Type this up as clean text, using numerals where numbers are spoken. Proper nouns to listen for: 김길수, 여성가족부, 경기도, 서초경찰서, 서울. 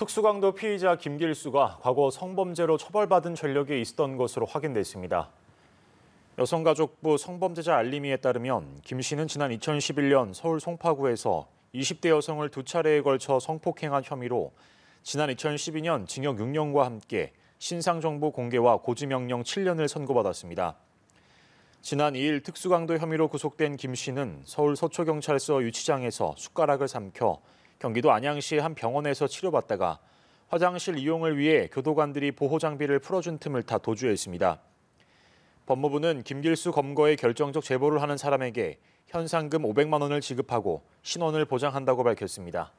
특수강도 피의자 김길수가 과거 성범죄로 처벌받은 전력이 있었던 것으로 확인됐습니다. 여성가족부 성범죄자 알림이에 따르면 김 씨는 지난 2011년 서울 송파구에서 20대 여성을 2차례에 걸쳐 성폭행한 혐의로 지난 2012년 징역 6년과 함께 신상정보 공개와 고지명령 7년을 선고받았습니다. 지난 2일 특수강도 혐의로 구속된 김 씨는 서울 서초경찰서 유치장에서 숟가락을 삼켜 경기도 안양시의 한 병원에서 치료받다가 화장실 이용을 위해 교도관들이 보호장비를 풀어준 틈을 타 도주했습니다. 법무부는 김길수 검거에 결정적 제보를 하는 사람에게 현상금 500만 원을 지급하고 신원을 보장한다고 밝혔습니다.